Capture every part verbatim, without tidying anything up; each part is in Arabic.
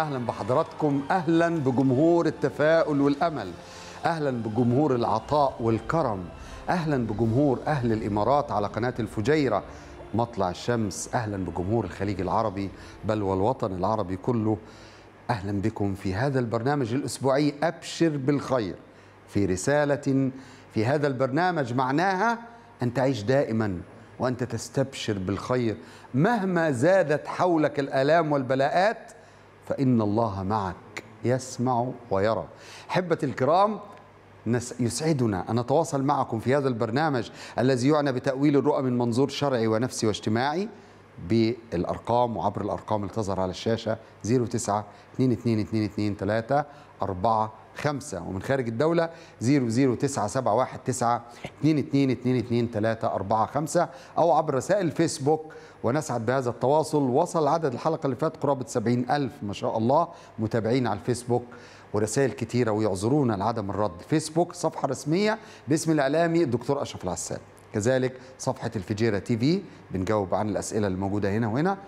أهلا بحضراتكم، أهلا بجمهور التفاؤل والأمل، أهلا بجمهور العطاء والكرم، أهلا بجمهور أهل الإمارات على قناة الفجيرة مطلع الشمس، أهلا بجمهور الخليج العربي بل والوطن العربي كله. أهلا بكم في هذا البرنامج الأسبوعي أبشر بالخير، في رسالة في هذا البرنامج معناها أن تعيش دائما وأنت تستبشر بالخير مهما زادت حولك الآلام والبلاءات، فإن الله معك يسمع ويرى. أحبتي الكرام، يسعدنا أن نتواصل معكم في هذا البرنامج الذي يعنى بتأويل الرؤى من منظور شرعي ونفسي واجتماعي بالأرقام وعبر الأرقام اللي تظهر على الشاشة صفر تسعة اثنين اثنين اثنين اثنين ثلاثة أربعة خمسة، ومن خارج الدولة صفر صفر تسعة سبعة واحد تسعة اثنين اثنين اثنين اثنين ثلاثة أربعة خمسة، أو عبر رسائل الفيسبوك. ونسعد بهذا التواصل. وصل عدد الحلقة اللي فات قرابة سبعين ألف ما شاء الله متابعين على الفيسبوك، ورسائل كتيرة ويعذرونا لعدم الرد. فيسبوك صفحة رسمية باسم الإعلامي الدكتور أشرف العسال، كذلك صفحة الفجيرة تي في بنجاوب عن الأسئلة الموجودة هنا وهنا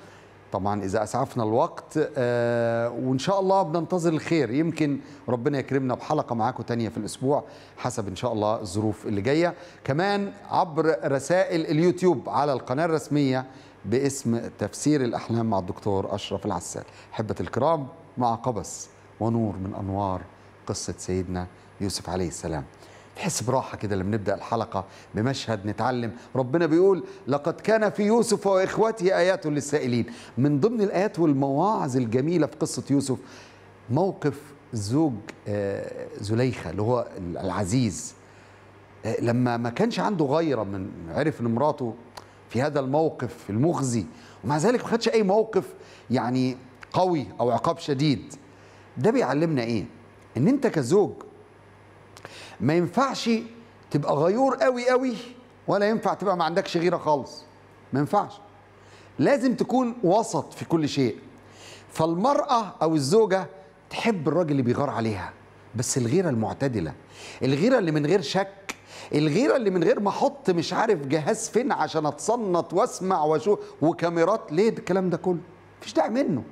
طبعا إذا أسعفنا الوقت، آه وإن شاء الله بننتظر الخير، يمكن ربنا يكرمنا بحلقة معاكم تانية في الأسبوع حسب إن شاء الله الظروف اللي جاية. كمان عبر رسائل اليوتيوب على القناة الرسمية باسم تفسير الأحلام مع الدكتور أشرف العسال. أحبة الكرام، مع قبس ونور من أنوار قصة سيدنا يوسف عليه السلام. تحس براحة كده لما نبدأ الحلقة بمشهد نتعلم. ربنا بيقول لقد كان في يوسف وإخوته آيات للسائلين. من ضمن الآيات والمواعظ الجميلة في قصة يوسف موقف زوج زليخة اللي هو العزيز، لما ما كانش عنده غيرة، من عرف ان مراته في هذا الموقف المخزي ومع ذلك ما خدش أي موقف يعني قوي أو عقاب شديد. ده بيعلمنا إيه؟ إن أنت كزوج ما ينفعش تبقى غيور قوي قوي، ولا ينفع تبقى ما عندكش غيره خالص، ما ينفعش. لازم تكون وسط في كل شيء. فالمرأة أو الزوجة تحب الراجل اللي بيغار عليها، بس الغيرة المعتدلة، الغيرة اللي من غير شك، الغيرة اللي من غير ما أحط مش عارف جهاز فين عشان أتصنت وأسمع وأشوف وكاميرات. ليه الكلام ده كله؟ مفيش داعي منه.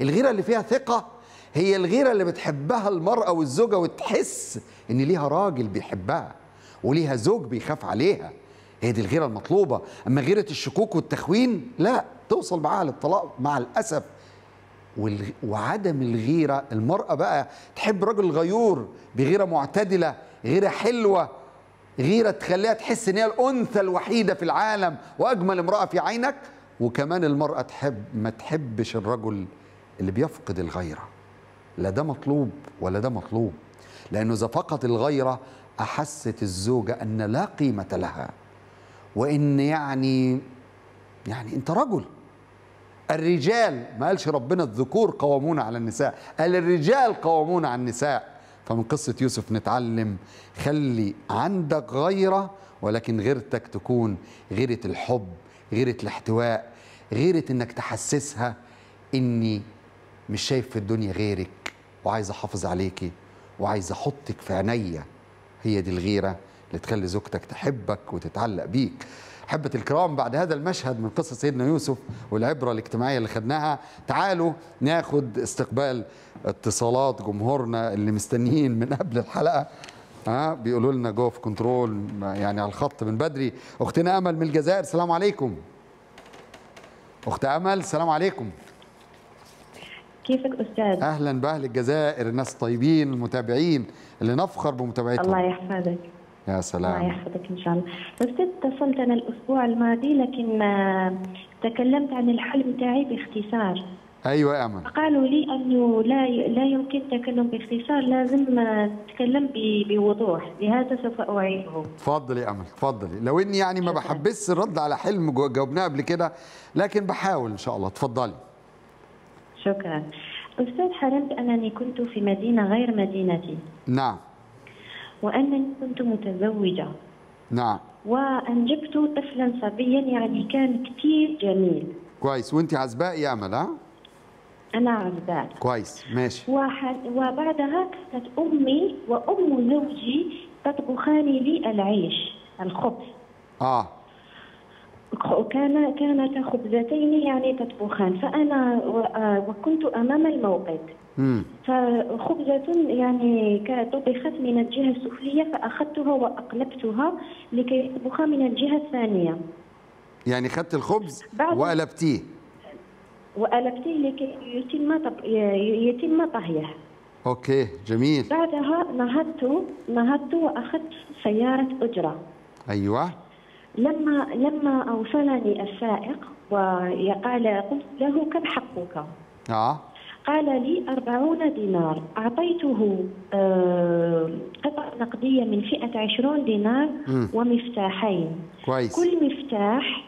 الغيرة اللي فيها ثقة هي الغيرة اللي بتحبها المرأة والزوجة، وتحس إن ليها راجل بيحبها وليها زوج بيخاف عليها. هي دي الغيرة المطلوبة. أما غيرة الشكوك والتخوين لا، توصل معاها للطلاق مع الأسف. وعدم الغيرة، المرأة بقى تحب رجل غيور بغيرة معتدلة، غيرة حلوة، غيرة تخليها تحس إن هي الأنثى الوحيدة في العالم وأجمل امرأة في عينك. وكمان المرأة تحب ما تحبش الرجل اللي بيفقد الغيرة. لا ده مطلوب ولا ده مطلوب، لأنه إذا فقد الغيرة أحست الزوجة أن لا قيمة لها، وإن يعني يعني أنت رجل. الرجال، ما قالش ربنا الذكور قوامون على النساء، قال الرجال قوامون على النساء. فمن قصة يوسف نتعلم خلي عندك غيرة، ولكن غيرتك تكون غيرة الحب، غيرة الاحتواء، غيرة إنك تحسسها إني مش شايف في الدنيا غيرك، وعايز احافظ عليكي، وعايز احطك في عينيا. هي دي الغيره اللي تخلي زوجتك تحبك وتتعلق بيك. احبه الكرام، بعد هذا المشهد من قصه سيدنا يوسف والعبره الاجتماعيه اللي خدناها، تعالوا ناخد استقبال اتصالات جمهورنا اللي مستنيين من قبل الحلقه. ها بيقولوا لنا جوه في كنترول يعني على الخط من بدري. اختنا امل من الجزائر، السلام عليكم. اخت امل السلام عليكم. كيفك أستاذ؟ أهلا بأهل الجزائر، الناس الطيبين المتابعين اللي نفخر بمتابعتهم. الله يحفظك. يا سلام. الله يحفظك إن شاء الله. أستاذ، اتصلت أنا الأسبوع الماضي لكن تكلمت عن الحلم تاعي باختصار. أيوة يا أمل. قالوا لي أنه لا لا يمكن التكلم باختصار، لازم تتكلم بوضوح، لهذا سوف أعيده. تفضلي يا أمل، تفضلي. لو إني يعني ما بحبس الرد على حلم جاوبناه قبل كده، لكن بحاول إن شاء الله. تفضلي. شكرا. أستاذ، حلمت أنني كنت في مدينة غير مدينتي. نعم. وأنني كنت متزوجة. نعم. وأنجبت طفلا صبيا، يعني كان كثير جميل. كويس. وأنت عزباء يا أمل ها؟ أنا عزباء. كويس، ماشي. وحل... وبعدها كانت أمي وأم زوجي تطبخان لي العيش، الخبز. آه. كان كانت خبزتين يعني تطبخان، فأنا وكنت أمام الموقد. فخبزة يعني كطبخت من الجهة السفلية فأخذتها وأقلبتها لكي يطبخها من الجهة الثانية. يعني خدت الخبز وقلبتيه وقلبتيه لكي يتم طب... يتم طهيه. اوكي جميل. بعدها نهضت نهضت وأخذت سيارة أجرة. أيوه. لما لما أوصلني السائق وقال قلت له كم حقك؟ آه. قال لي أربعون دينار. أعطيته آه قطع نقدية من فئة عشرون دينار م. ومفتاحين. كويس. كل مفتاح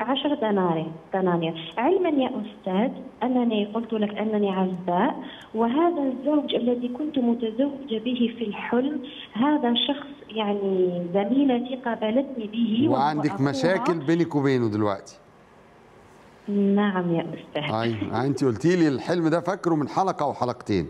عشر دنانير دنانير. علما يا أستاذ أنني قلت لك أنني عزباء، وهذا الزوج الذي كنت متزوجة به في الحلم هذا شخص يعني زميلتي قابلتني به. وعندك مشاكل بينك وبينه دلوقتي؟ نعم يا أستاذ. أيوة أنت قلتي لي الحلم ده فاكره من حلقة أو حلقتين،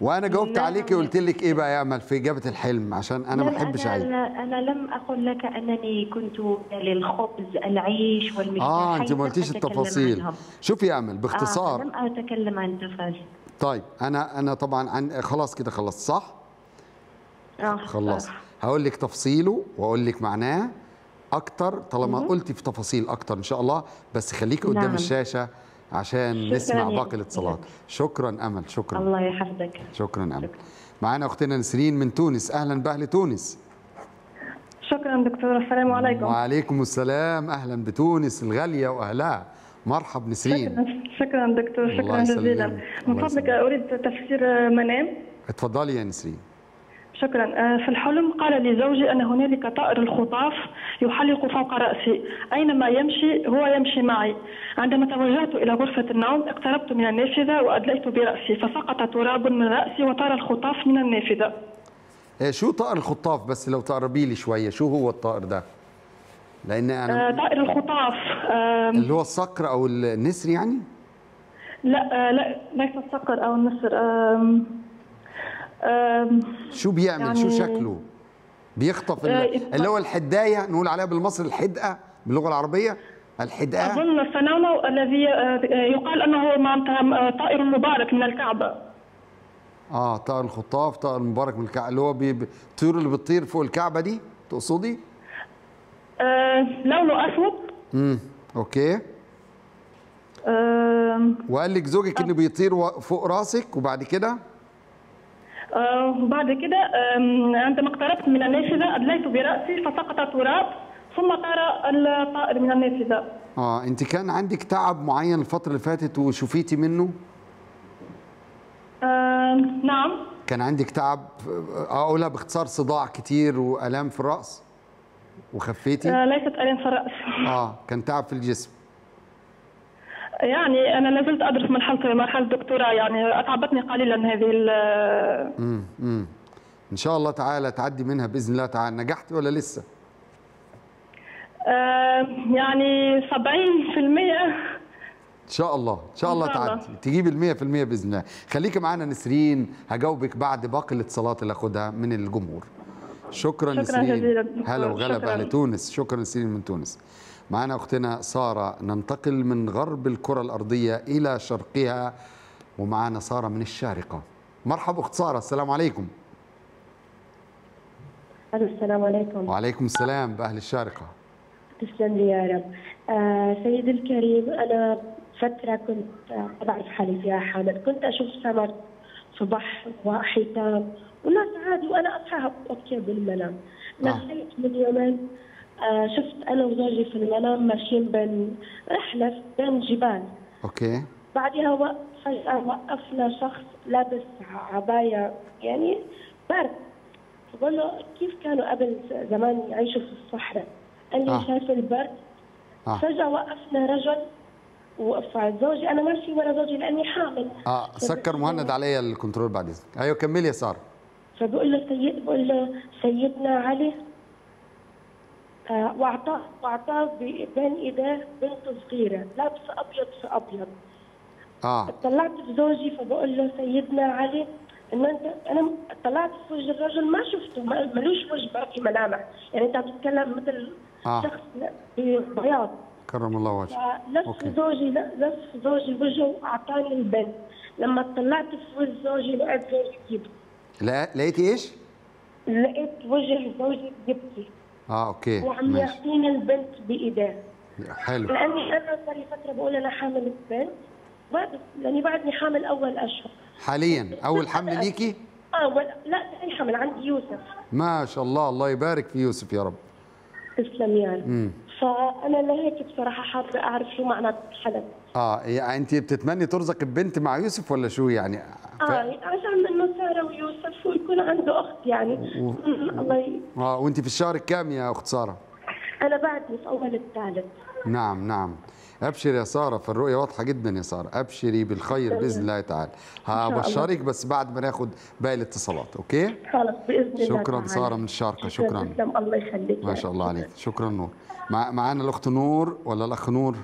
وأنا جاوبت عليكي وقلت لك إيه بقى يا أمل في إجابة الحلم عشان أنا ما بحبش أعيد. أنا أنا لم أقل لك أنني كنت للخبز العيش والمفتاحين. آه أنت ما قلتيش التفاصيل. شوفي يا أمل باختصار. آه لم أتكلم عن التفاصيل. طيب أنا أنا طبعا عن خلاص كده خلصت صح؟ آه خلصت. هقول لك تفصيله وأقول لك معناه أكتر طالما قلتي في تفاصيل أكتر إن شاء الله، بس خليكي قدام نعم. الشاشة عشان نسمع باقي الاتصالات. شكرا أمل. شكرا. الله يحفظك. شكرا أمل. شكرا. معانا أختنا نسرين من تونس. أهلا بأهل تونس. شكرا دكتورة. السلام عليكم. وعليكم السلام. أهلا بتونس الغالية وأهلها. مرحب نسرين. شكرا دكتور. شكرا جزيلا. من فضلك أريد تفسير منام. اتفضلي يا نسرين. شكرا. في الحلم قال لي زوجي أن هنالك طائر الخطاف يحلق فوق رأسي، أينما يمشي هو يمشي معي. عندما توجهت إلى غرفة النوم اقتربت من النافذة وأدليت برأسي فسقط تراب من رأسي وطار الخطاف من النافذة. شو طائر الخطاف؟ بس لو تقربي لي شوية شو هو الطائر ده؟ لأن أنا طائر الخطاف اللي هو الصقر أو النسر يعني؟ لا لا ليس الصقر أو النسر. شو بيعمل يعني شو شكله؟ بيخطف اللي هو الحدايه نقول عليها بالمصري الحدقه باللغه العربيه. الحدقه اظن السنونو الذي يقال انه طائر مبارك من الكعبه. اه طائر الخطاف طائر مبارك من الكعبه اللي هو الطيور اللي بتطير فوق الكعبه دي تقصدي؟ آه لونه اسود. امم اوكي. آه وقال لك زوجك آه. انه بيطير فوق راسك وبعد كده بعد كده عندما اقتربت من النافذة أدليت برأسي فسقط تراب ثم طار الطائر من النافذة. اه انت كان عندك تعب معين الفترة اللي فاتت وشفيتي منه؟ آه، نعم. كان عندك تعب اقولها باختصار صداع كتير وآلام في الرأس وخفيتي؟ آه، ليست آلام في الرأس. اه كان تعب في الجسم. يعني أنا لازلت أدرس مرحلة مرحلة الدكتوراه يعني أتعبتني قليلا هذه ال امم إن شاء الله تعالى تعدي منها بإذن الله تعالى. نجحت ولا لسه؟ آه يعني سبعين بالمئة. إن شاء الله إن شاء الله, الله. تعدي تجيب ال مئة بالمئة بإذن الله. خليكي معانا نسرين هجاوبك بعد باقي الاتصالات اللي آخدها من الجمهور. شكرا نسرين. هلا وغلا بأهل تونس. شكرا نسرين من تونس. معنا أختنا سارة. ننتقل من غرب الكرة الأرضية إلى شرقها ومعنا سارة من الشارقة. مرحب أخت سارة. السلام عليكم. السلام عليكم. وعليكم السلام بأهل الشارقة. تسلم لي يا رب. آه سيد الكريم أنا فترة كنت أضعف حالي فيها حامل، كنت أشوف سمك في بحر وحيتان وناس عادي وأنا أصحى أبكي بالمنام. نحيت آه. من يومين آه شفت انا وزوجي في المنام ماشيين بين رحله بين جبال. اوكي. بعدها وقت فجاه وقفنا شخص لابس عبايه يعني برد. بقول له كيف كانوا قبل زمان يعيشوا في الصحراء؟ قال لي آه. شايف البرد؟ آه. فجاه وقفنا رجل وقف زوجي انا ماشي ورا زوجي لاني حامل. اه سكر مهند عليا الكنترول بعد اذنك. ايوه كملي يا ساره. فبقول له سيد بقول له سيدنا علي واعطاه واعطاه بين ايديه بنت صغيره لابسه ابيض في ابيض. اه طلعت بزوجي فبقول له سيدنا علي ان انت انا طلعت في وجه الرجل ما شفته ملوش وجه باقي ملامح يعني انت بتتكلم مثل آه. شخص بياض كرم الله وجهه. لف زوجي لف زوجي وجهه اعطاني البنت، لما طلعت في وجه زوجي لقيت زوجي يبكي. لا لقيتي ايش؟ لقيت وجه زوجي يبكي. اه اوكي. وعم يعطيني البنت بايديه. حلو. لاني انا صار لي فتره بقول انا حامل البنت، بعد لاني بعدني حامل اول اشهر. حاليا اول حمل ليكي؟ اه ولا لا ثاني حمل عندي يوسف. ما شاء الله، الله يبارك في يوسف يا رب. تسلم يا رب. فانا لهيك بصراحه حابه اعرف شو معنى الحلم. اه يعني انت بتتمني ترزق ببنت مع يوسف ولا شو يعني؟ ف... اه عشان انه ساره ويوسف ويكون عنده اخت يعني. و... الله ي... اه وانت في الشهر الكام يا اخت ساره؟ انا بعدني في اول الثالث. نعم نعم. ابشر يا ساره، فالرؤيه واضحه جدا يا ساره، ابشري بالخير باذن الله تعالى. هبشرك بس بعد ما ناخد باقي الاتصالات، اوكي؟ خلاص باذن الله تعالى. شكرا ساره من الشارقه، شكرا. تسلم الله يخليك. ما شاء الله عليك، شكرا نور. مع معانا الاخت نور ولا الاخ نور؟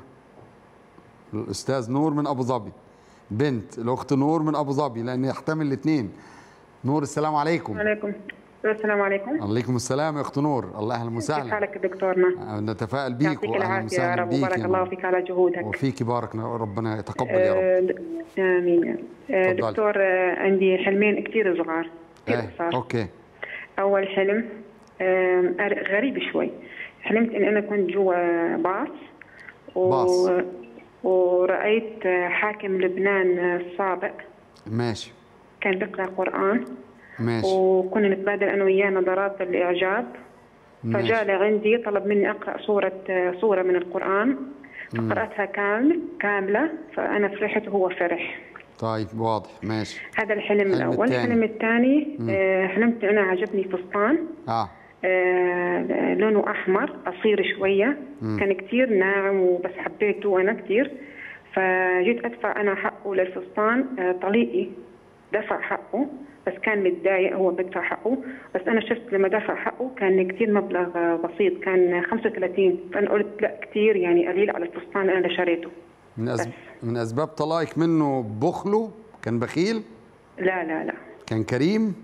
الاستاذ نور من ابو ظبي. بنت الاخت نور من ابو ظبي لان يحتمل الاثنين. نور السلام عليكم. وعليكم السلام. عليكم. وعليكم السلام يا اخت نور، الله اهلا وسهلا. كيف حالك دكتورنا؟ نتفائل بيك واهلا وسهلا بيك يا رب، وبارك الله فيك على جهودك. وفيك بارك ربنا يتقبل يا رب. امين. آه دكتور آه عندي حلمين كثير صغار. كثير آه. صغار. اوكي. اول حلم آه غريب شوي، حلمت ان انا كنت جوا باص و... باص ورأيت حاكم لبنان السابق ماشي كان بيقرأ قرآن ماشي وكنا نتبادل انا وياه نظرات الاعجاب. فجاء لعندي طلب مني اقرا سوره سوره من القران، فقراتها كامل كامله فانا فرحت وهو فرح. طيب واضح ماشي. هذا الحلم الاول. الحلم الثاني آه حلمت انا عجبني فستان اه, آه لونه احمر قصير شويه مم. كان كثير ناعم وبس حبيته انا كثير، فجيت ادفع انا حقه للفستان. آه طليقي دفع حقه بس كان متضايق، هو بدفع حقه بس انا شفت لما دفع حقه كان كثير مبلغ بسيط، كان خمسة وثلاثين، فانا قلت لا كثير يعني قليل على الفستان اللي انا شريته. من أسب... من اسباب طلاقك منه بخله؟ كان بخيل؟ لا لا لا كان كريم؟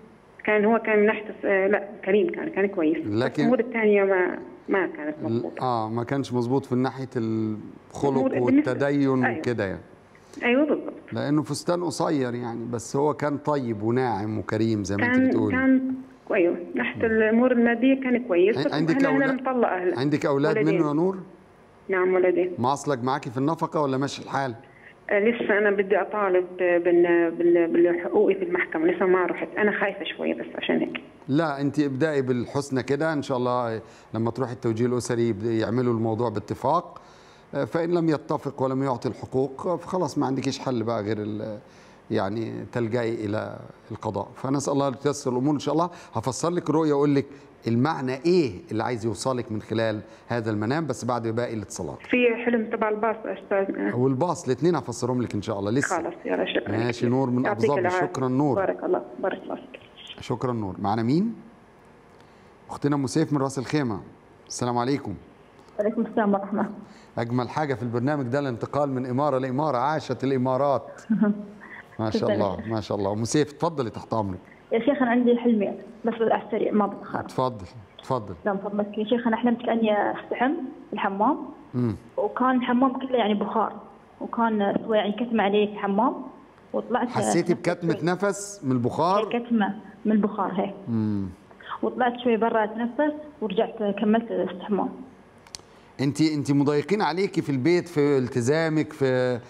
كان هو كان من حتس... لا كريم كان كان كويس لكن الامور الثانيه ما ما كانت مضبوطه. اه ما كانش مضبوط في ناحيه الخلق والتدين وكده يعني. ايوه بالضبط. لانه فستان قصير يعني، بس هو كان طيب وناعم وكريم زي ما انت بتقولي. كان ايوه ناحيه الامور الماديه كان كويس. عندك اولاد؟ عندك اولاد منه يا نور؟ نعم ولدين. معصلك معاكي في النفقه ولا ماشي الحال؟ آه لسه انا بدي اطالب بالحقوقي في المحكمه، لسه ما رحت، انا خايفه شويه بس عشان هيك. لا انت ابدأي بالحسنى كده ان شاء الله، لما تروحي التوجيه الاسري يعملوا الموضوع باتفاق، فإن لم يتفق ولم يعطي الحقوق فخلاص ما عندكيش حل بقى غير يعني تلجئي إلى القضاء. فنسأل الله أن تيسر الأمور إن شاء الله. هفسر لك الرؤية وأقول لك المعنى إيه اللي عايز يوصلك من خلال هذا المنام بس بعد باقي الاتصالات. في حلم تبع الباص أستاذ. والباص الاثنين هفسرهم لك إن شاء الله لسه. خلاص يا رشا. ماشي نور من أبو ظبي، شكرا نور. بارك الله بارك الله فيك. شكرا نور. معنا مين؟ أختنا أم سيف من رأس الخيمة. السلام عليكم. وعليكم السلام ورحمة الله. أجمل حاجة في البرنامج ده الانتقال من إمارة لإمارة، عاشت الإمارات. ما شاء الله ما شاء الله. أم سيف اتفضلي تحت أمرك. يا شيخ أنا عندي حلمين بس على السريع ما بتأخر. اتفضل اتفضل. لا فضلك يا شيخ، أنا حلمت كأني أستحم في الحمام مم. وكان الحمام كله يعني بخار، وكان سوى يعني كتمة علي في الحمام وطلعت. حسيتي بكتمة نفس من البخار؟ كتمة من البخار هيك. وطلعت شوي برا أتنفس ورجعت كملت الاستحمام. انت انت مضايقين عليكي في البيت في التزامك في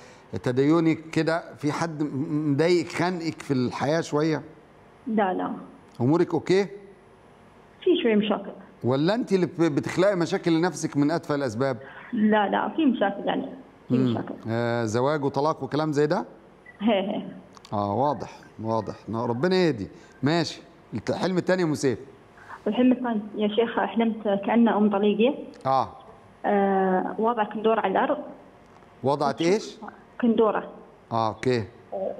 تدينك كده، في حد مضايقك خانقك في الحياه شويه؟ لا لا امورك اوكي؟ في شويه مشاكل. ولا انت اللي بتخلقي مشاكل لنفسك من ادفع الاسباب؟ لا لا في مشاكل يعني في مشاكل. آه زواج وطلاق وكلام زي ده؟ هي هي اه واضح واضح، ربنا يهدي. ماشي الحلم الثاني يا ام سيف. الحلم الثاني يا شيخ حلمت كأن ام طليقي اه آه وضع كندورة على الأرض. وضعت إيش؟ كندورة. آه أوكي.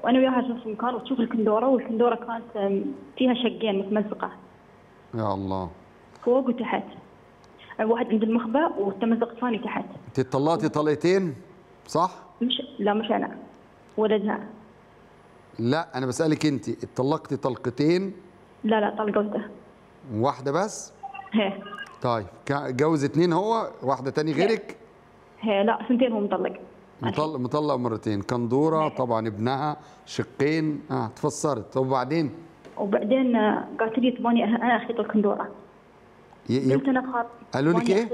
وأنا وياها في مكان وتشوف الكندورة، والكندورة كانت فيها شقين متمزقة. يا الله. فوق وتحت. واحد عند المخبأ والتمزق الثاني تحت. أنت اتطلقتي طلقتين صح؟ مش لا مش أنا. ولدها. لا أنا بسألك أنت اتطلقتي طلقتين؟ لا لا طلقة واحدة. واحدة بس؟ إيه. طيب جوز اتنين هو واحدة تاني غيرك؟ لا سنتين هو مطلق. مطلق مطلق مرتين، قندوره طبعا ابنها، شقين. اه تفسرت. وبعدين وبعدين قالت لي تباني انا اخيط الكندوره. قلت انا بخاطر قالوا لك ايه؟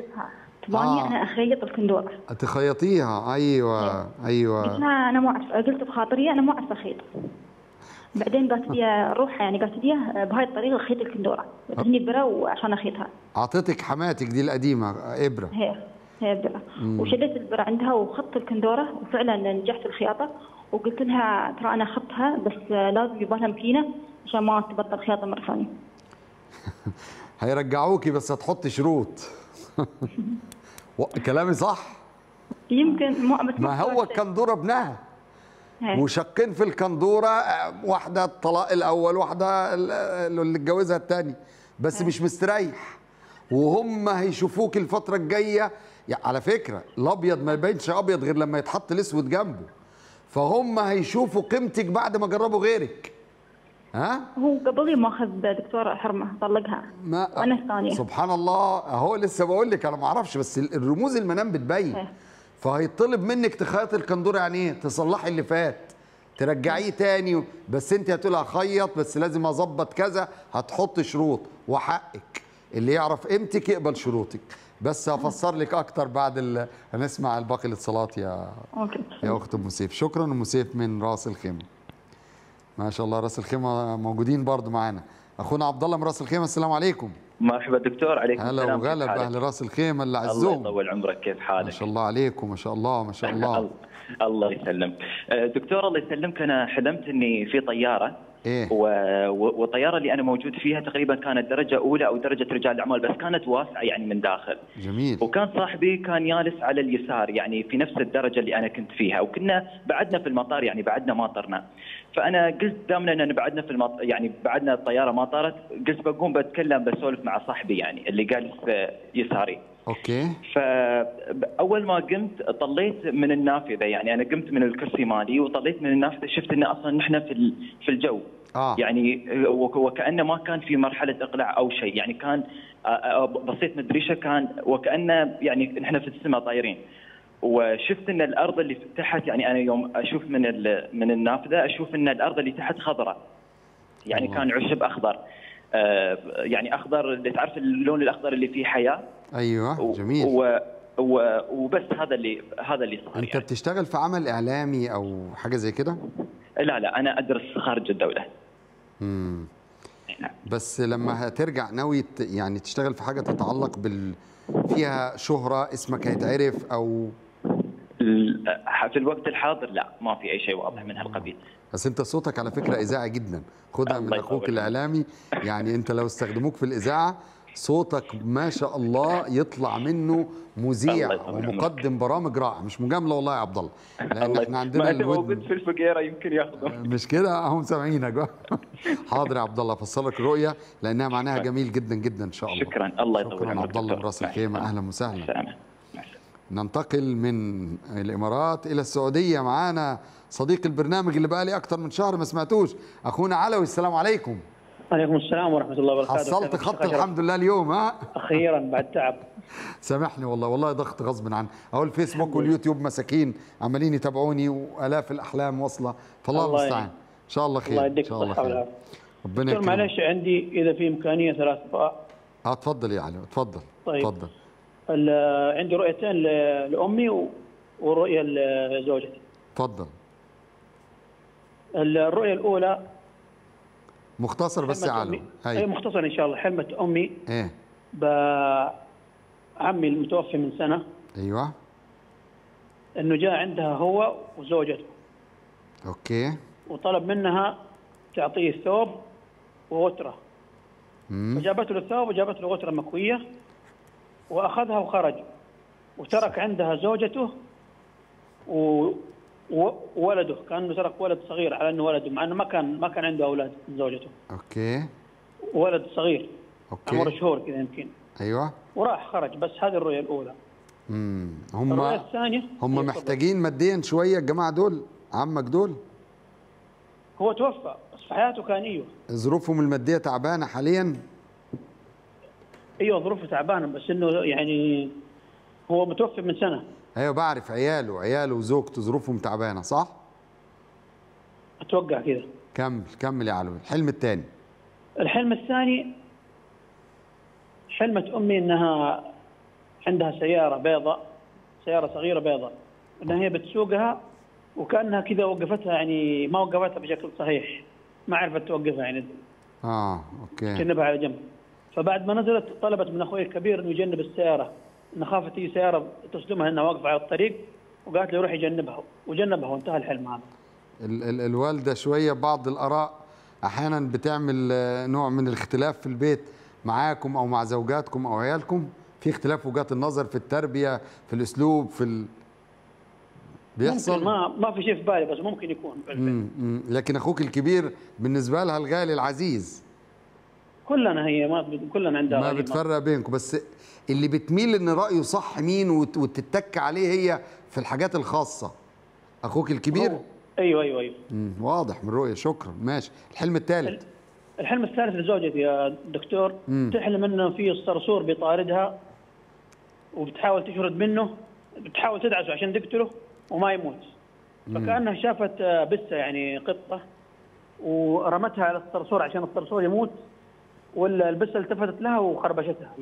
تباني آه. انا اخيط الكندوره. تخيطيها. ايوه ايوه. قلت لها انا ما اعرف، قلت بخاطري انا ما اعرف اخيط. بعدين قالت لي روح، يعني قالت لي بهاي الطريقه خيط الكندوره، اديني ابره وعشان اخيطها. اعطيتك حماتك دي القديمه ابره. هي هي ابره، وشديت الابره عندها وخطت الكندوره وفعلا نجحت الخياطه، وقلت لها ترى انا خطها بس لازم يبالها مكينه عشان ما تبطل خياطه مره ثانيه. هيرجعوكي بس هتحطي شروط. كلامي صح؟ يمكن ما, ما هو الكندوره ابنها. وشقين في الكندوره، واحده الطلاق الاول، واحده اللي اتجوزها الثاني، بس مش مستريح. وهم هيشوفوك الفتره الجايه، يعني على فكره الابيض ما يبينش ابيض غير لما يتحط الاسود جنبه، فهم هيشوفوا قيمتك بعد ما جربوا غيرك. ها؟ هو قبلي ماخذ دكتور حرمه طلقها وانا الثانيه. سبحان الله، اهو لسه بقول لك انا ما اعرفش، بس الرموز المنام بتبين. فهيطلب منك تخيط الكندوره، يعني ايه؟ تصلحي اللي فات، ترجعيه تاني، بس انت هتقول هخيط بس لازم اظبط كذا، هتحط شروط، وحقك اللي يعرف قيمتك يقبل شروطك. بس هفسر لك اكتر بعد ال... هنسمع الباقي الاتصالات يا أوكي. يا اخت ام سيف، شكرا. ام سيف من راس الخيمه. ما شاء الله راس الخيمه موجودين برضو معانا. اخونا عبد الله من راس الخيمه، السلام عليكم. مرحبا دكتور. عليكم السلام. هلا وغلا باهل راس الخيمه اللي عزوهم. الله يطول عمرك، كيف حالك؟ ما شاء الله عليكم، ما شاء الله ما شاء الله. الله يسلمك دكتور، الله يسلمك. انا حلمت اني في طياره إيه؟ والطياره اللي انا موجود فيها تقريبا كانت درجه اولى او درجه رجال الاعمال، بس كانت واسعه يعني من داخل. جميل. وكان صاحبي كان يالس على اليسار، يعني في نفس الدرجه اللي انا كنت فيها، وكنا بعدنا في المطار، يعني بعدنا ما طرنا. فانا قلت دامنا ان بعدنا في المط... يعني بعدنا الطياره ما طارت، قلت بقوم بتكلم بسولف مع صاحبي يعني اللي جالس يساري. اوكي. فاول ما قمت طليت من النافذه، يعني انا قمت من الكرسي مالي وطليت من النافذه، شفت ان اصلا نحن في في الجو. آه. يعني وكأنه ما كان في مرحله اقلاع او شيء، يعني كان بصيت من الدريشه كان وكأنه يعني نحن في السماء طايرين. وشفت ان الارض اللي تحت، يعني انا يوم اشوف من من النافذه اشوف ان الارض اللي تحت خضراء، يعني الله. كان عشب اخضر، آه يعني اخضر، اللي تعرف اللون الاخضر اللي فيه حياه. ايوه جميل. و و وبس هذا اللي هذا اللي صار. انت يعني بتشتغل في عمل اعلامي او حاجه زي كده؟ لا لا انا ادرس خارج الدوله. امم بس لما هترجع ناوي يعني تشتغل في حاجه تتعلق بال فيها شهره، اسمك هيتعرف او في الوقت الحاضر؟ لا ما في اي شيء واضح من هالقبيل. بس انت صوتك على فكره اذاعي جدا، خدها من اخوك الاعلامي، يعني انت لو استخدموك في الاذاعه صوتك ما شاء الله يطلع منه مذيع ومقدم برامج رائع. مش مجامله والله يا عبد الله، لان احنا عندنا الودن في الفجيره يمكن ياخذهم. مش كده، هم سامعينك. حاضر يا عبد الله، فصل لك الرؤيه لانها معناها جميل جدا جدا ان شاء الله. شكرا. الله يطول عمرك. شكرا عبد الله من راس الخيمه، اهلا وسهلا. ننتقل من الامارات الى السعوديه، معانا صديق البرنامج اللي بقى لي اكثر من شهر ما سمعتوش، اخونا علوي، السلام عليكم. وعليكم السلام ورحمة الله وبركاته. حصلت خط الحمد لله اليوم. ها؟ أخيرا بعد تعب. سامحني والله، والله ضغط غصب عني، أهو الفيسبوك واليوتيوب مساكين عمالين يتابعوني وآلاف الأحلام واصلة، فالله المستعان. إن شاء الله خير. الله يديك الصحة والعافية. ربنا يكرمك. معلش عندي إذا في إمكانية ثلاث دقائق. أه تفضل يا علي، تفضل. طيب. تفضل. عندي رؤيتين لأمي والرؤية لزوجتي. تفضل. الرؤية الأولى مختصر بس يا علو. اي مختصر ان شاء الله. حلمت امي ايه بعمي المتوفي من سنه. ايوه. انه جاء عندها هو وزوجته. اوكي. وطلب منها تعطيه ثوب وغتره. امم فجابت له الثوب وجابت له غتره مكويه واخذها وخرج وترك عندها زوجته و وولده، كان ترك ولد صغير على انه ولده، مع انه ما كان ما كان عنده اولاد من زوجته. اوكي. ولد صغير. اوكي. عمره شهور كذا يمكن. ايوه. وراح خرج. بس هذه الرؤيه الاولى. امم هم الرؤيه الثانيه هم محتاجين ماديا شويه الجماعه دول، عمك دول. هو توفى بس في حياته كان ايوه. ظروفهم الماديه تعبانه حاليا؟ ايوه ظروفه تعبانه، بس انه يعني هو متوفى من سنه. ايوه بعرف عياله عياله وزوجته ظروفهم تعبانه صح؟ اتوقع كده. كمل كمل يا علوي. الحلم الثاني. الحلم الثاني حلمت امي انها عندها سياره بيضاء، سياره صغيره بيضاء، انها هي بتسوقها وكانها كذا وقفتها، يعني ما وقفتها بشكل صحيح، ما عرفت توقفها يعني. اه اوكي. جنبها على جنب. فبعد ما نزلت طلبت من اخوي الكبير انه يجنب السياره، انه خافت تيجي سياره تصدمها انها واقفه على الطريق، وقالت له روح يجنبها، وجنبها وانتهى الحلم هذا. ال ال الوالده شويه بعض الاراء احيانا بتعمل نوع من الاختلاف في البيت معاكم او مع زوجاتكم او عيالكم، في اختلاف وجهات النظر في التربيه، في الاسلوب، في ال... بيحصل؟ ممكن ما ما في شيء في بالي بس ممكن يكون. امم لكن اخوك الكبير بالنسبه لها الغالي العزيز. كلنا هي ما بت... كلنا عندها ما بتفرق بينكم، بس اللي بتميل ان رايه صح مين وت... وتتك عليه هي في الحاجات الخاصه؟ اخوك الكبير؟ أوه. ايوه ايوه ايوه. امم واضح من رؤيه. شكرا ماشي. الحلم الثالث. الحلم الثالث لزوجتي يا دكتور. مم. تحلم انه في الصرصور بيطاردها وبتحاول تشرد منه، بتحاول تدعسه عشان تقتله وما يموت، فكأنها شافت بسه يعني قطه ورمتها على الصرصور عشان الصرصور يموت، ولا البسه التفتت لها وخربشتها.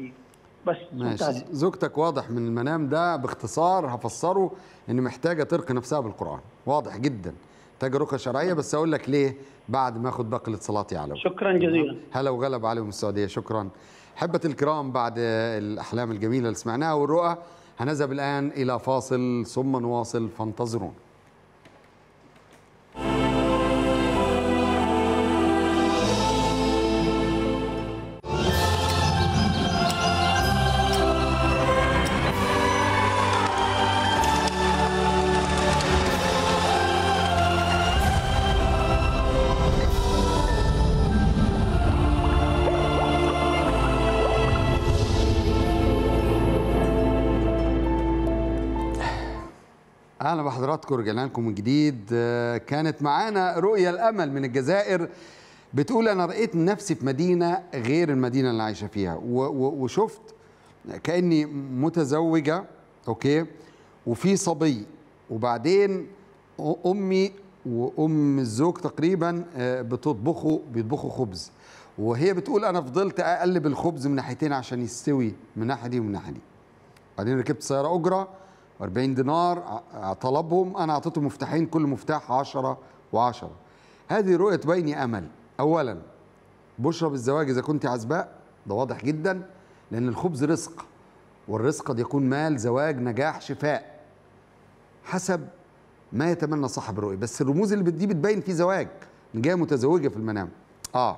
بس ماشي. زوجتك واضح من المنام ده باختصار هفسره ان محتاجه ترقي نفسها بالقرآن، واضح جدا، محتاجه رقيه شرعيه، بس اقول لك ليه بعد ما اخد باقي الاتصالات يا علوي. شكرا جزيلا. هلا وغلب عليهم السعوديه. شكرا حبة الكرام. بعد الاحلام الجميله اللي سمعناها والرؤى هنذهب الآن إلى فاصل ثم نواصل فانتظرونا. أهلا بحضراتكم، رجعنا لكم من جديد. كانت معانا رؤيا الأمل من الجزائر بتقول أنا رأيت نفسي في مدينة غير المدينة اللي عايشة فيها، وشفت كأني متزوجة أوكي وفي صبي، وبعدين أمي وأم الزوج تقريبا بتطبخوا بيطبخوا خبز، وهي بتقول أنا فضلت أقلب الخبز من ناحيتين عشان يستوي، من ناحية دي ومن ناحية دي. بعدين ركبت سيارة أجرة أربعين دينار طلبهم، أنا أعطيتهم مفتاحين كل مفتاح عشرة وعشرة. هذه رؤية تبيني أمل. أولا بشرى بالزواج إذا كنت عزباء، ده واضح جدا، لأن الخبز رزق، والرزق قد يكون مال، زواج، نجاح، شفاء، حسب ما يتمنى صاحب الرؤية. بس الرموز اللي دي بتبين في زواج، جاية متزوجة في المنام. آه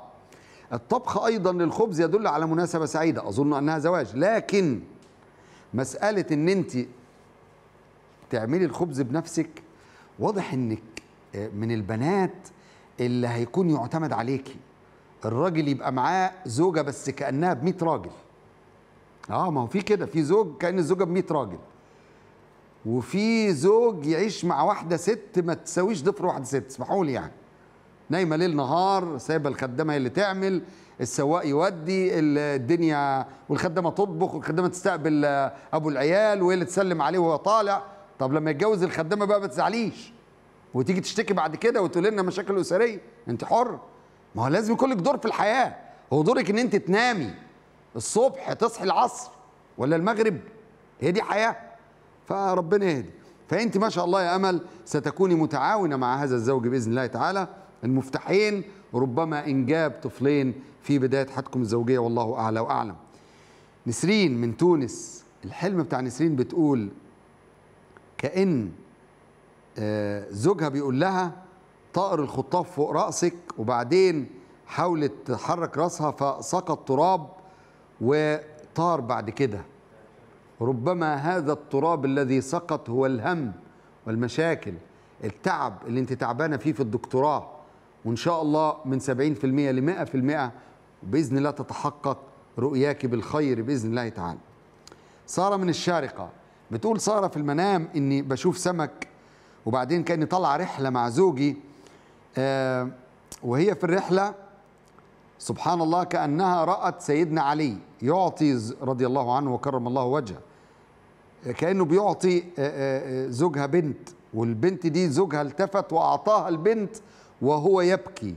الطبخ أيضا للخبز يدل على مناسبة سعيدة، أظن أنها زواج. لكن مسألة إن أنت تعملي الخبز بنفسك، واضح انك من البنات اللي هيكون يعتمد عليكي، الراجل يبقى معاه زوجه بس كانها ب مية راجل. اه ما هو في كده، في زوج كان الزوجه ب مية راجل، وفي زوج يعيش مع واحده ست ما تساويش ضفر واحده ست، اسمحوا لي يعني، نايمه ليل نهار، سايبه الخدامه هي اللي تعمل، السواق يودي الدنيا، والخدامه تطبخ، والخدامه تستقبل ابو العيال، وهي اللي تسلم عليه وهو طالع. طب لما يتجوز الخدامه بقى ما تزعليش وتيجي تشتكي بعد كده وتقول لنا مشاكل اسريه، انت حر. ما هو لازم يكون لك دور في الحياه، هو دورك ان انت تنامي الصبح تصحي العصر ولا المغرب، هي دي حياه. فربنا يهدي. فانت ما شاء الله يا امل ستكوني متعاونه مع هذا الزوج باذن الله تعالى. المفتاحين ربما انجاب طفلين في بدايه حياتكم الزوجيه، والله اعلى واعلم. نسرين من تونس، الحلم بتاع نسرين بتقول كأن زوجها بيقول لها طائر الخطاف فوق رأسك، وبعدين حاولت تحرك رأسها فسقط تراب وطار بعد كده. ربما هذا التراب الذي سقط هو الهم والمشاكل، التعب اللي انت تعبانه فيه في الدكتوراه، وان شاء الله من سبعين بالمئة ل مئة بالمئة بإذن الله تتحقق رؤياك بالخير بإذن الله تعالى. سارة من الشارقة بتقول سارة في المنام إني بشوف سمك، وبعدين كأني طالعة رحلة مع زوجي، آه وهي في الرحلة سبحان الله كأنها رأت سيدنا علي يعطي رضي الله عنه وكرم الله وجهه، كأنه بيعطي زوجها بنت، والبنت دي زوجها التفت وأعطاها البنت وهو يبكي.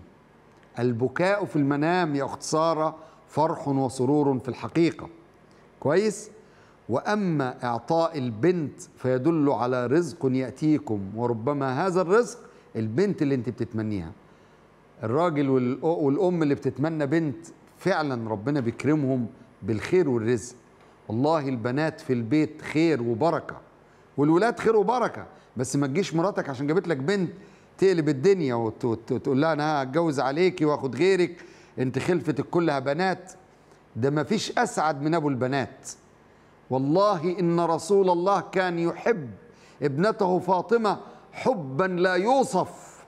البكاء في المنام يا أخت سارة فرح وسرور في الحقيقة. كويس؟ وأما إعطاء البنت فيدل على رزق يأتيكم، وربما هذا الرزق البنت اللي أنت بتتمنيها. الراجل والأم اللي بتتمنى بنت فعلا ربنا بيكرمهم بالخير والرزق. والله البنات في البيت خير وبركة، والولاد خير وبركة، بس ما تجيش مراتك عشان جابت لك بنت تقلب الدنيا وتقول لها أنا هتجوز عليكي وآخد غيرك، أنت خلفتك كلها بنات. ده ما فيش أسعد من أبو البنات. والله إن رسول الله كان يحب ابنته فاطمة حبا لا يوصف.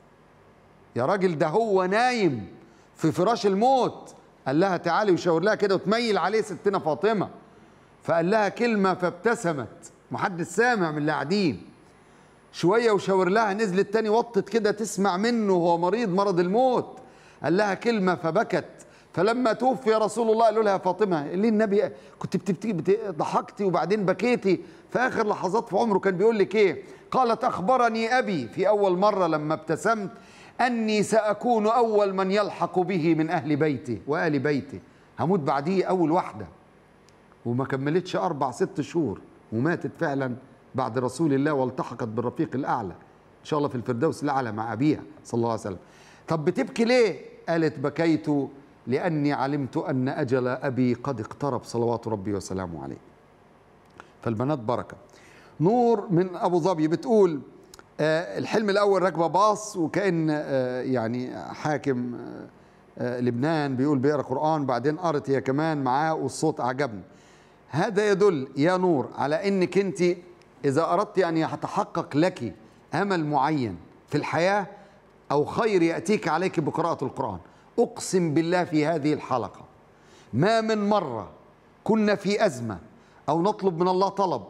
يا راجل ده هو نايم في فراش الموت قال لها تعالي، وشاور لها كده وتميل عليه ستنا فاطمة، فقال لها كلمة فابتسمت، محدش سامع من اللي قاعدين. شوية وشاور لها، نزلت تاني وطت كده تسمع منه وهو مريض مرض الموت، قال لها كلمة فبكت. فلما توفي رسول الله قالوا لها فاطمة ليه النبي كنت ضحكتي وبعدين بكيتي في آخر لحظات في عمره كان بيقول لك إيه؟ قالت أخبرني أبي في أول مرة لما ابتسمت أني سأكون أول من يلحق به من أهل بيتي وآل بيتي، هموت بعديه أول واحدة. وما كملتش أربع ست شهور وماتت فعلا بعد رسول الله والتحقت بالرفيق الأعلى إن شاء الله في الفردوس الأعلى مع أبيها صلى الله عليه وسلم. طب بتبكي ليه؟ قالت بكيت لأني علمت أن أجل أبي قد اقترب صلوات ربي وسلامه عليه. فالبنات بركة. نور من أبو ظبي بتقول الحلم الأول راكبة باص وكأن يعني حاكم لبنان بيقول بيقرأ قرآن، بعدين قرأت هي كمان معاه والصوت عجبني. هذا يدل يا نور على أنك أنت إذا أردت أن يتحقق لك أمل معين في الحياة أو خير يأتيك عليك بقراءة القرآن. أقسم بالله في هذه الحلقة ما من مرة كنا في أزمة أو نطلب من الله طلب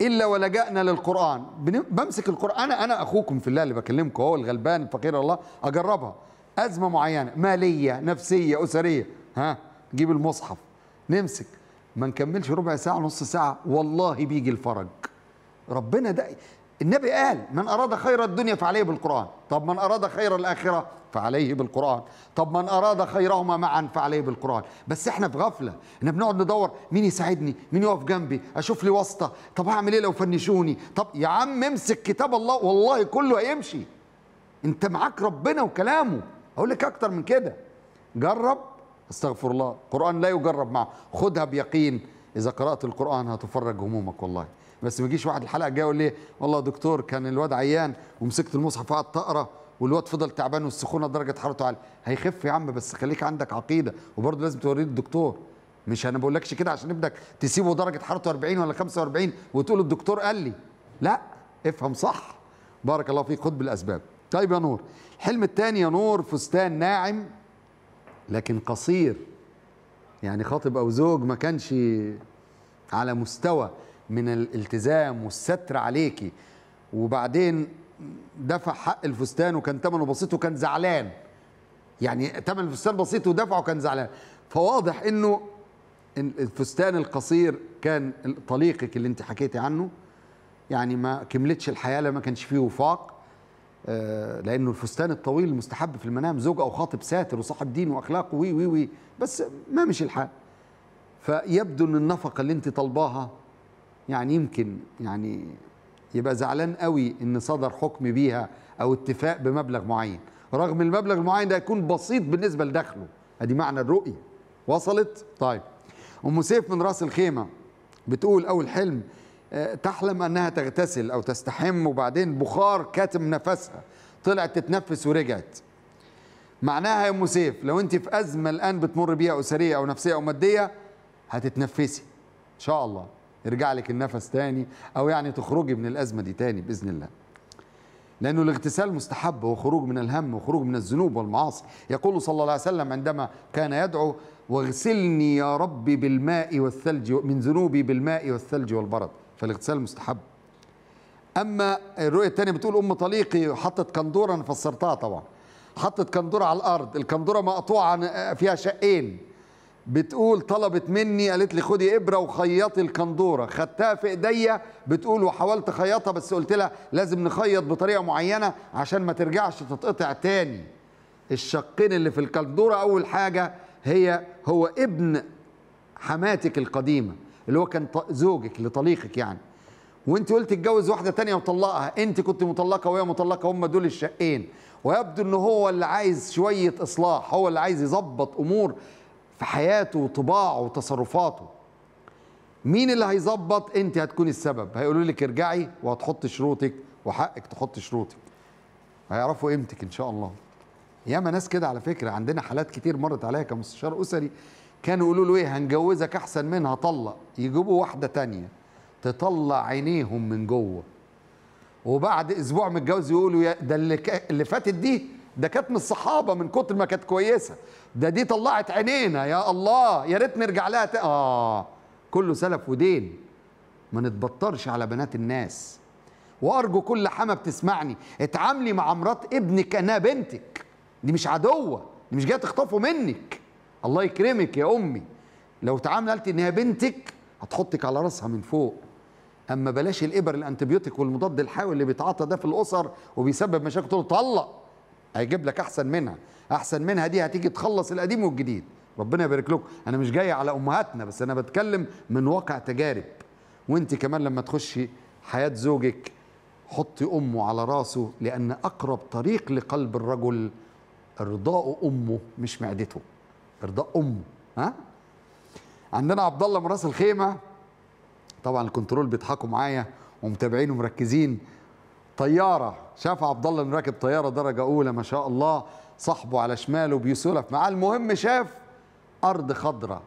إلا ولجأنا للقرآن. بمسك القرآن، أنا أنا أخوكم في الله اللي بكلمكم، هو الغلبان فقير الله. أجربها أزمة معينة مالية نفسية أسرية، ها نجيب المصحف نمسك ما نكملش ربع ساعة نص ساعة والله بيجي الفرج. ربنا ده النبي قال من أراد خير الدنيا فعليه بالقرآن، طب من أراد خير الآخرة فعليه بالقرآن، طب من أراد خيرهما معا فعليه بالقرآن. بس احنا في غفلة، احنا بنقعد ندور مين يساعدني، مين يقف جنبي، أشوف لي واسطة، طب هعمل إيه لو فنشوني، طب يا عم امسك كتاب الله والله كله هيمشي. أنت معاك ربنا وكلامه، أقول لك أكتر من كده. جرب استغفر الله، القرآن لا يجرب معه، خدها بيقين إذا قرأت القرآن هتفرج همومك والله. بس ما يجيش واحد الحلقه الجايه يقول لي والله دكتور كان الواد عيان ومسكت المصحف وقعدت اقرا والواد فضل تعبان والسخونه درجه حرارته عاليه. هيخف يا عم، بس خليك عندك عقيده وبرضه لازم توريه الدكتور. مش انا بقولكش كده عشان بدك تسيبه درجه حرارته أربعين ولا خمسة وأربعين وتقول الدكتور قال لي، لا افهم صح. بارك الله فيك، خد بالاسباب. طيب يا نور الحلم الثاني يا نور فستان ناعم لكن قصير، يعني خاطب او زوج ما كانش على مستوى من الالتزام والستر عليكي، وبعدين دفع حق الفستان وكان ثمنه بسيط وكان زعلان، يعني ثمن الفستان بسيط ودفعه وكان زعلان. فواضح انه الفستان القصير كان طليقك اللي انت حكيتي عنه، يعني ما كملتش الحياه لما كانش فيه وفاق، لانه الفستان الطويل المستحب في المنام زوج او خاطب ساتر وصاحب دين واخلاق وي وي وي بس ما مشي الحال. فيبدو ان النفقه اللي انت طالباها يعني يمكن يعني يبقى زعلان قوي ان صدر حكم بيها او اتفاق بمبلغ معين، رغم المبلغ المعين ده يكون بسيط بالنسبه لدخله. ادي معنى الرؤيه. وصلت؟ طيب ام سيف من راس الخيمه بتقول اول حلم تحلم انها تغتسل او تستحم وبعدين بخار كاتم نفسها، طلعت تتنفس ورجعت. معناها يا ام سيف لو انت في ازمه الان بتمر بيها اسريه او نفسيه او ماديه هتتنفسي ان شاء الله، يرجع لك النفس تاني او يعني تخرجي من الازمه دي تاني باذن الله. لانه الاغتسال مستحب وخروج من الهم وخروج من الذنوب والمعاصي. يقول صلى الله عليه وسلم عندما كان يدعو واغسلني يا ربي بالماء والثلج من ذنوبي بالماء والثلج والبرد، فالاغتسال مستحب. اما الرؤيه الثانيه بتقول ام طليقي حطت كندوره، انا فسرتها طبعا، حطت كندوره على الارض، الكندوره مقطوعه فيها شقين، بتقول طلبت مني قالت لي خدي ابره وخيطي الكندوره، خدتها في ايديا بتقول وحاولت خيطها بس قلت لها لازم نخيط بطريقه معينه عشان ما ترجعش تتقطع تاني. الشقين اللي في الكندوره اول حاجه هي هو ابن حماتك القديمه اللي هو كان زوجك لطليقك يعني، وانت قلت اتجوز واحده تانيه وطلقها، انت كنت مطلقه وهي مطلقه، هم دول الشقين، ويبدو ان هو اللي عايز شويه اصلاح، هو اللي عايز يظبط امور في حياته وطباعه وتصرفاته. مين اللي هيظبط؟ انت هتكون السبب، هيقولوا لك ارجعي وهتحط شروطك وحقك تحط شروطك. هيعرفوا قيمتك ان شاء الله. ياما ناس كده على فكره، عندنا حالات كتير مرت عليها كمستشار اسري، كانوا يقولوا له ايه هنجوزك احسن منها طلق، يجيبوا واحده تانيه تطلع عينيهم من جوه. وبعد اسبوع من الجواز يقولوا ده اللي, ك... اللي فاتت دي ده كانت من الصحابه من كتر ما كانت كويسه، ده دي طلعت عينينا، يا الله يا ريت نرجع لها تاني. اه كله سلف ودين. ما نتبطرش على بنات الناس. وارجو كل حما بتسمعني اتعاملي مع مرات ابنك انها بنتك، دي مش عدوه، دي مش جايه تخطفه منك، الله يكرمك يا امي. لو تعاملت ان هي بنتك هتحطك على راسها من فوق. اما بلاش الابر الانتبيوتيك والمضاد الحيوي اللي بيتعاطى ده في الاسر وبيسبب مشاكل، تقول طلق هيجيب لك احسن منها، احسن منها دي هتيجي تخلص القديم والجديد. ربنا يبارك لكم. انا مش جاي على امهاتنا، بس انا بتكلم من واقع تجارب. وانت كمان لما تخشي حياه زوجك حطي امه على راسه، لان اقرب طريق لقلب الرجل ارضاء امه مش معدته، ارضاء امه. ها عندنا عبد الله من راس الخيمه، طبعا الكنترول بيضحكوا معايا ومتابعين ومركزين. طياره، شاف عبد الله انه راكب طياره درجه اولى ما شاء الله، صاحبه على شماله بيسولف معاه، المهم شاف ارض خضراء.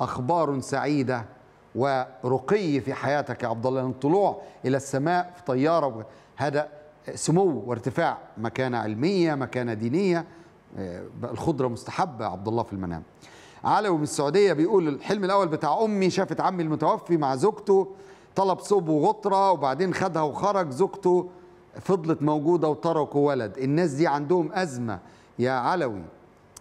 اخبار سعيده ورقي في حياتك يا عبد الله، الطلوع الى السماء في طياره هذا سمو وارتفاع، مكانه علميه مكانه دينيه، الخضره مستحبه يا عبد الله في المنام. علوي من السعوديه بيقول الحلم الاول بتاع امي، شافت عمي المتوفي مع زوجته، طلب صوب وغطره وبعدين خدها وخرج، زوجته فضلت موجودة وتركوا ولد. الناس دي عندهم أزمة يا علوي،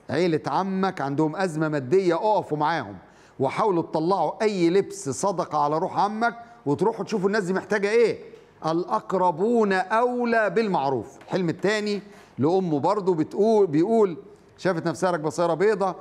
عيلة عمك عندهم أزمة مادية، اقفوا معاهم وحاولوا تطلعوا أي لبس صدقة على روح عمك، وتروحوا تشوفوا الناس دي محتاجة إيه. الأقربون أولى بالمعروف. الحلم التاني لأمه برضه بتقول بيقول شافت نفسها راكبة سيارة بيضة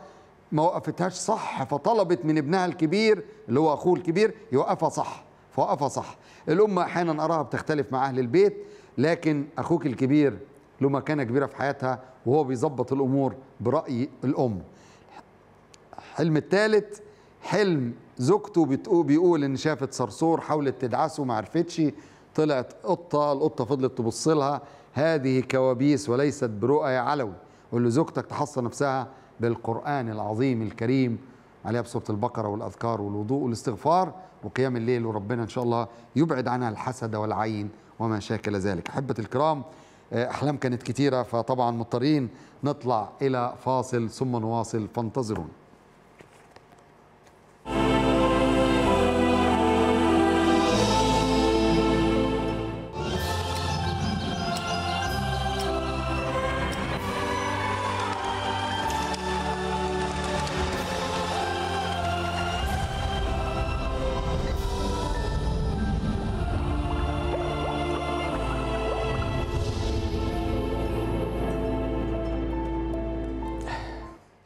ما وقفتهاش صح، فطلبت من ابنها الكبير اللي هو أخوه الكبير يوقفها صح، فوقفها صح. الأم أحيانا أراها بتختلف مع أهل البيت، لكن أخوك الكبير له مكانة كبيرة في حياتها وهو بيظبط الأمور برأي الأم. الحلم الثالث حلم زوجته بتقول بيقول إن شافت صرصور حاولت تدعسه ما عرفتش، طلعت قطة، القطة فضلت تبص لها، هذه كوابيس وليست برؤى يا علوي. قول لزوجتك تحصن نفسها بالقرآن العظيم الكريم، عليها بسورة البقرة والأذكار والوضوء والاستغفار وقيام الليل، وربنا إن شاء الله يبعد عنها الحسد والعين وما شاكل ذلك. أحبتي الكرام، أحلام كانت كتيرة، فطبعا مضطرين نطلع إلى فاصل ثم نواصل، فانتظرون.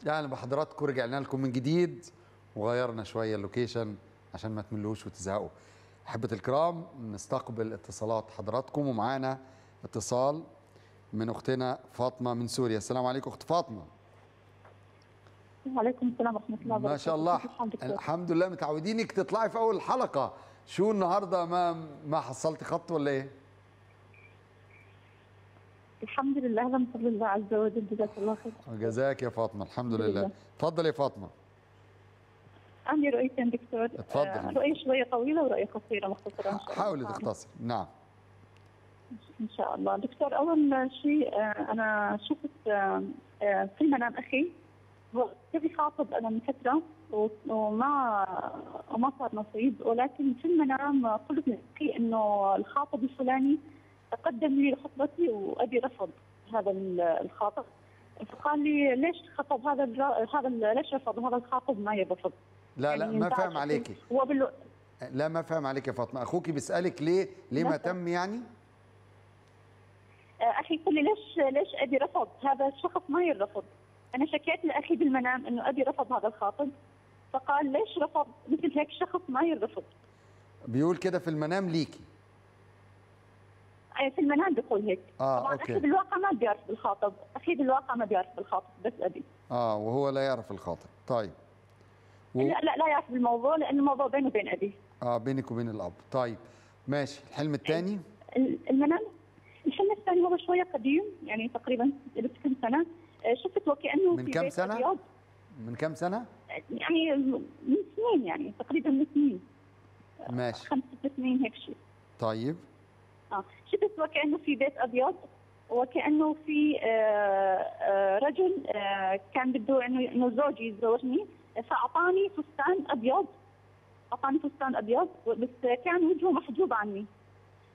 اهلا بحضراتكم، رجعنا لكم من جديد وغيرنا شويه اللوكيشن عشان ما تملوش وتزهقوا. احبتي الكرام، نستقبل اتصالات حضراتكم، ومعانا اتصال من اختنا فاطمه من سوريا. السلام عليكم اخت فاطمه. وعليكم السلام ورحمه الله وبركاته. ما شاء الله الحمد لله، متعودينك تطلعي في اول حلقه، شو النهارده ما ما حصلتي خط ولا ايه؟ الحمد لله من فضل الله عز وجل، جزاك الله خير. جزاك يا فاطمه، الحمد لله. اتفضلي يا فاطمه. عندي رؤيتين دكتور. اتفضل. رؤيه شويه طويله ورؤيه قصيره مختصره ان شاء الله. حاولي تختصري. نعم ان شاء الله دكتور. اول شيء انا شفت في المنام اخي كيف يخاطب انا من فتره وما ما صار نصيب، ولكن في المنام قلت لاخي انه الخاطب الفلاني تقدم لي لخطبتي وابي رفض هذا الخاطب، فقال لي ليش رفض هذا هذا ليش رفض هذا الخاطب ما يرفض. لا لا يعني ما فاهم عليكي. وبال... لا ما فاهم عليك يا فاطمه، اخوكي بيسالك ليه ليه ما تم يعني؟ اخي يقول لي ليش ليش ابي رفض هذا الشخص ما يرفض. انا شكيت لاخي بالمنام انه ابي رفض هذا الخاطب، فقال ليش رفض مثل هيك شخص ما يرفض. بيقول كده في المنام ليكي؟ في المنام بيقول هيك. اه طبعا اوكي. اخي بالواقع ما بيعرف الخاطب، اخي بالواقع ما بيعرف الخاطب بس ابي. اه وهو لا يعرف الخاطب، طيب. و... لا لا لا يعرف الموضوع لأن الموضوع بينه وبين أبي. اه بينك وبين الأب، طيب ماشي، الحلم الثاني؟ المنام الحلم الثاني هو شوية قديم يعني تقريبا قبل كم سنة، شفت وكأنه من كم سنة؟ من كم سنة؟ يعني من سنين يعني تقريبا من سنين. ماشي. خمس ست سنين هيك شيء. طيب. اه شفت وكأنه في بيت أبيض وكأنه في آه آه رجل آه كان بده إنه إنه زوجي يتزوجني، فاعطاني فستان ابيض، اعطاني فستان ابيض بس كان وجهه محجوب عني،